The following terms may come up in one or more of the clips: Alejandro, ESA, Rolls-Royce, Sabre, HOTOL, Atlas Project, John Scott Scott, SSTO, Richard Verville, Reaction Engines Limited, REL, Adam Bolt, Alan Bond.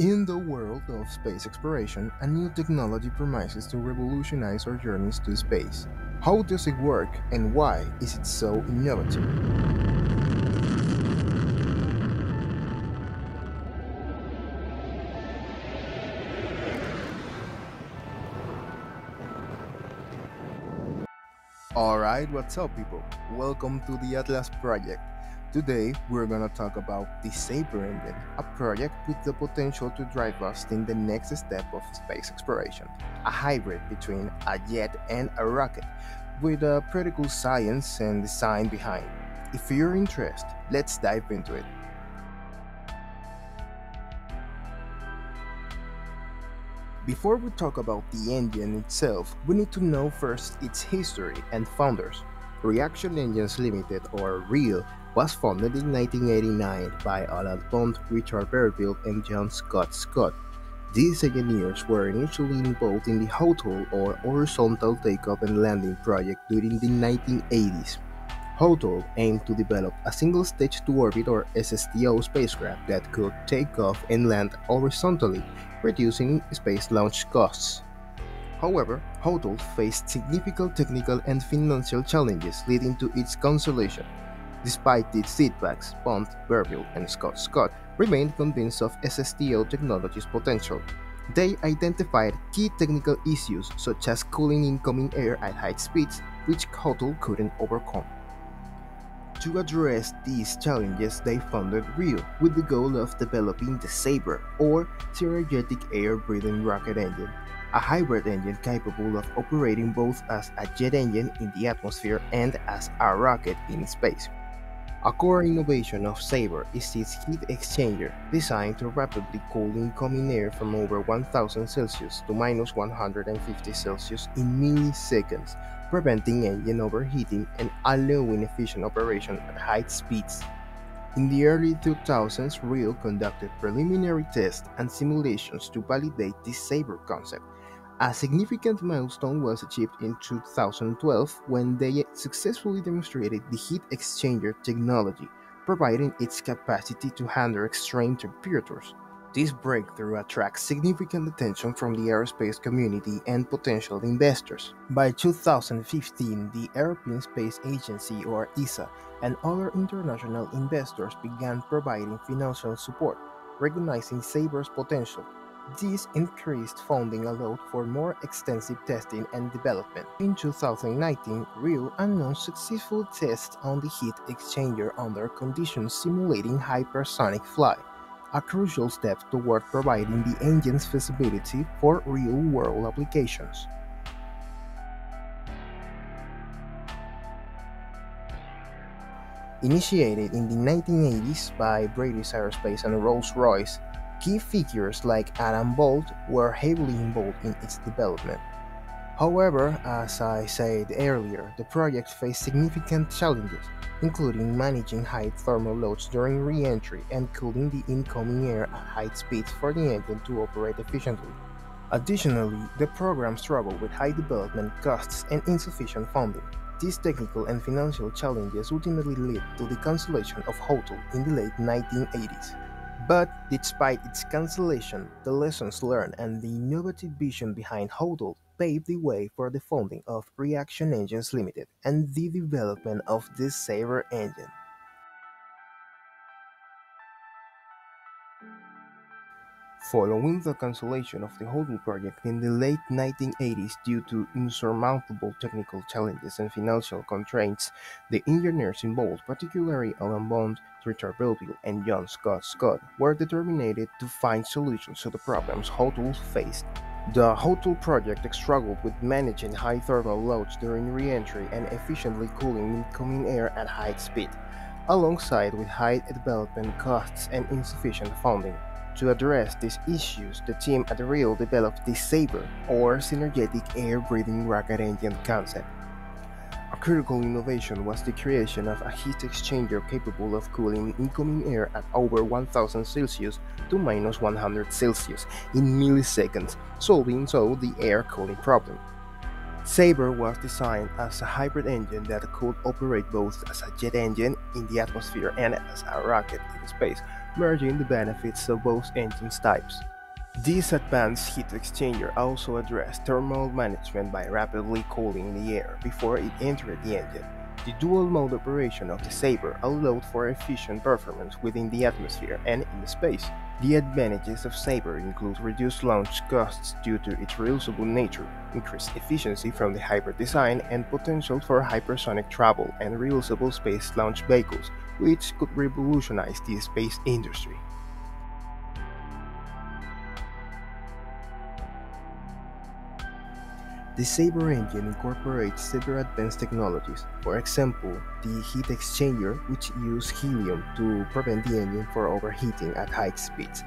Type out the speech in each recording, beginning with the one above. In the world of space exploration, a new technology promises to revolutionize our journeys to space. How does it work, and why is it so innovative? Alright, what's up people? Welcome to the Atlas Project. Today, we're gonna talk about the Sabre engine, a project with the potential to drive us in the next step of space exploration, a hybrid between a jet and a rocket, with a pretty cool science and design behind. If you're interested, let's dive into it. Before we talk about the engine itself, we need to know first its history and founders. Reaction Engines Limited, or REL, was founded in 1989 by Alan Bond, Richard Verville, and John Scott Scott. These engineers were initially involved in the HOTOL, or Horizontal Takeoff and Landing project, during the 1980s. HOTOL aimed to develop a single stage-to-orbit, or SSTO, spacecraft that could take off and land horizontally, reducing space launch costs. However, HOTOL faced significant technical and financial challenges, leading to its cancellation. Despite these setbacks, Bond, Verville, and Scott remained convinced of SSTO technology's potential. They identified key technical issues such as cooling incoming air at high speeds, which HOTOL couldn't overcome. To address these challenges, they founded REL with the goal of developing the Sabre, or Synergetic Air-Breathing Rocket Engine, a hybrid engine capable of operating both as a jet engine in the atmosphere and as a rocket in space. A core innovation of Sabre is its heat exchanger, designed to rapidly cool incoming air from over 1000 Celsius to minus 150 Celsius in milliseconds, preventing engine overheating and allowing efficient operation at high speeds. In the early 2000s, REL conducted preliminary tests and simulations to validate the Sabre concept. A significant milestone was achieved in 2012 when they successfully demonstrated the heat exchanger technology, providing its capacity to handle extreme temperatures. This breakthrough attracts significant attention from the aerospace community and potential investors. By 2015, the European Space Agency, or ESA, and other international investors began providing financial support, recognizing Sabre's potential. This increased funding allowed for more extensive testing and development. In 2019, REL announced successful tests on the heat exchanger under conditions simulating hypersonic flight, a crucial step toward providing the engine's feasibility for real-world applications. Initiated in the 1980s by British Aerospace and Rolls-Royce, key figures like Adam Bolt were heavily involved in its development. However, as I said earlier, the project faced significant challenges, including managing high thermal loads during re-entry and cooling the incoming air at high speeds for the engine to operate efficiently. Additionally, the program struggled with high development costs and insufficient funding. These technical and financial challenges ultimately led to the cancellation of HOTOL in the late 1980s. But despite its cancellation, the lessons learned and the innovative vision behind HOTOL paved the way for the founding of Reaction Engines Limited and the development of the Sabre engine. Following the cancellation of the HOTOL project in the late 1980s due to insurmountable technical challenges and financial constraints, the engineers involved, particularly Alan Bond, Richard Verville, and John Scott Scott, were determined to find solutions to the problems HOTOL faced. The HOTOL project struggled with managing high thermal loads during re-entry and efficiently cooling incoming air at high speed, alongside with high development costs and insufficient funding. To address these issues, the team at REL developed the Sabre, or Synergetic Air-Breathing Rocket Engine concept. A critical innovation was the creation of a heat exchanger capable of cooling incoming air at over 1000 Celsius to minus 100 Celsius in milliseconds, solving so the air cooling problem. Sabre was designed as a hybrid engine that could operate both as a jet engine in the atmosphere and as a rocket in space, merging the benefits of both engine types. These advanced heat exchangers also address thermal management by rapidly cooling the air before it entered the engine. The dual-mode operation of the Sabre allowed for efficient performance within the atmosphere and in space. The advantages of Sabre include reduced launch costs due to its reusable nature, increased efficiency from the hybrid design, and potential for hypersonic travel and reusable space launch vehicles, which could revolutionize the space industry. The Sabre engine incorporates several advanced technologies, for example, the heat exchanger, which uses helium to prevent the engine from overheating at high speeds.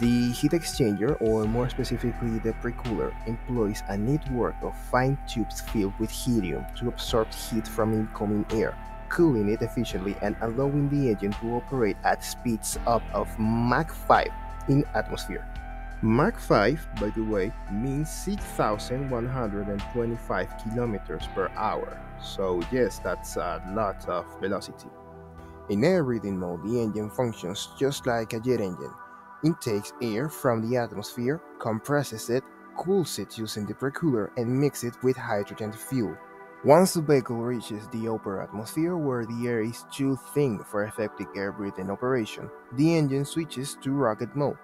The heat exchanger, or more specifically the precooler, employs a network of fine tubes filled with helium to absorb heat from incoming air, cooling it efficiently and allowing the engine to operate at speeds up of Mach 5 in atmosphere. Mach 5, by the way, means 6,125 kilometers per hour, so yes, that's a lot of velocity. In air reading mode, the engine functions just like a jet engine. It takes air from the atmosphere, compresses it, cools it using the precooler, and mixes it with hydrogen fuel. Once the vehicle reaches the upper atmosphere, where the air is too thin for effective air breathing operation, the engine switches to rocket mode.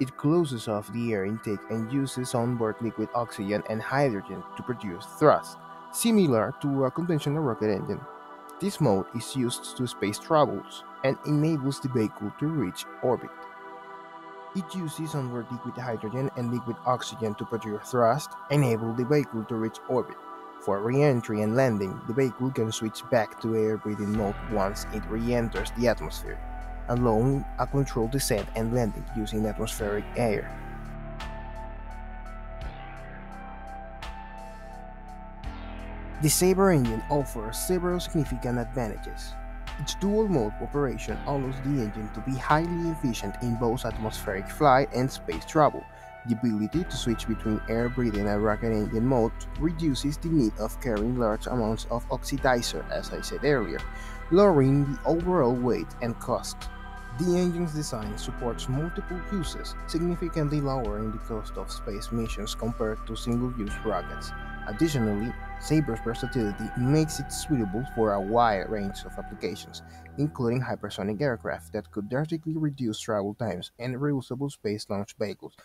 It closes off the air intake and uses onboard liquid oxygen and hydrogen to produce thrust, similar to a conventional rocket engine. This mode is used to space travels and enables the vehicle to reach orbit. It uses onboard liquid hydrogen and liquid oxygen to produce thrust, enable the vehicle to reach orbit. For re-entry and landing, the vehicle can switch back to air breathing mode once it re-enters the atmosphere, allowing a controlled descent and landing using atmospheric air. The Sabre engine offers several significant advantages. Its dual-mode operation allows the engine to be highly efficient in both atmospheric flight and space travel. The ability to switch between air breathing and rocket engine mode reduces the need of carrying large amounts of oxidizer, as I said earlier, lowering the overall weight and cost. The engine's design supports multiple uses, significantly lowering the cost of space missions compared to single-use rockets. Additionally, Sabre's versatility makes it suitable for a wide range of applications, including hypersonic aircraft that could drastically reduce travel times and reusable space launch vehicles,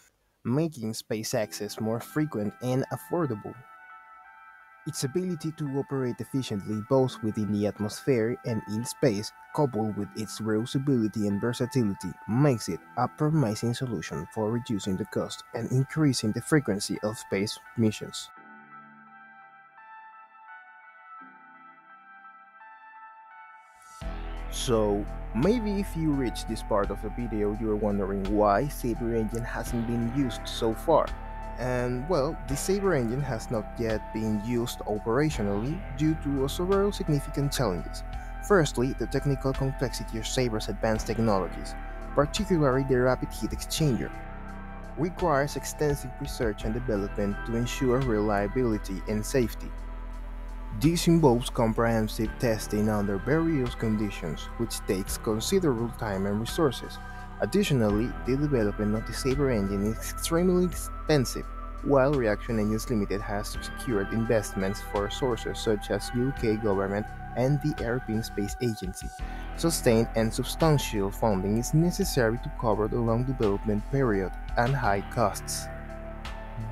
making space access more frequent and affordable. Its ability to operate efficiently both within the atmosphere and in space, coupled with its reusability and versatility, makes it a promising solution for reducing the cost and increasing the frequency of space missions. So, maybe if you reach this part of the video, you're wondering why Sabre engine hasn't been used so far. And well, the Sabre engine has not yet been used operationally due to several significant challenges. Firstly, the technical complexity of Sabre's advanced technologies, particularly the rapid heat exchanger, requires extensive research and development to ensure reliability and safety. This involves comprehensive testing under various conditions, which takes considerable time and resources. Additionally, the development of the Sabre engine is extremely expensive, while Reaction Engines Limited has secured investments for sources such as UK government and the European Space Agency. Sustained and substantial funding is necessary to cover the long development period and high costs.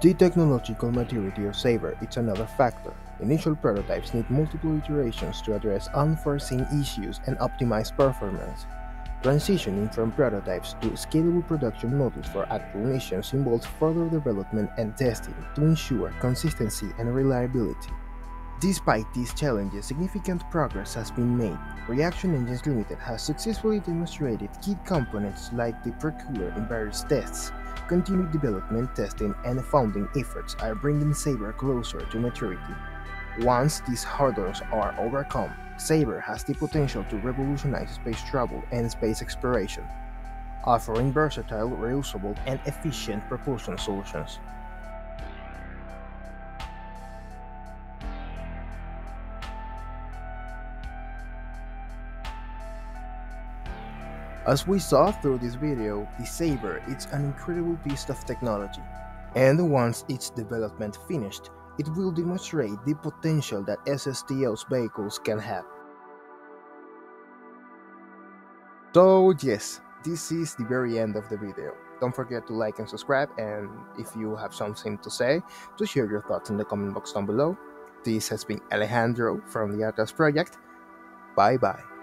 The technological maturity of Sabre is another factor. Initial prototypes need multiple iterations to address unforeseen issues and optimize performance. Transitioning from prototypes to scalable production models for actual missions involves further development and testing to ensure consistency and reliability. Despite these challenges, significant progress has been made. Reaction Engines Limited has successfully demonstrated key components like the precooler in various tests. Continued development, testing, and funding efforts are bringing Sabre closer to maturity. Once these hurdles are overcome, Sabre has the potential to revolutionize space travel and space exploration, offering versatile, reusable, and efficient propulsion solutions. As we saw through this video, the Sabre is an incredible piece of technology, and once its development finished, it will demonstrate the potential that SSTO's vehicles can have. So yes, this is the very end of the video. Don't forget to like and subscribe, and if you have something to say, to share your thoughts in the comment box down below. This has been Alejandro from the Atlas Project. Bye bye.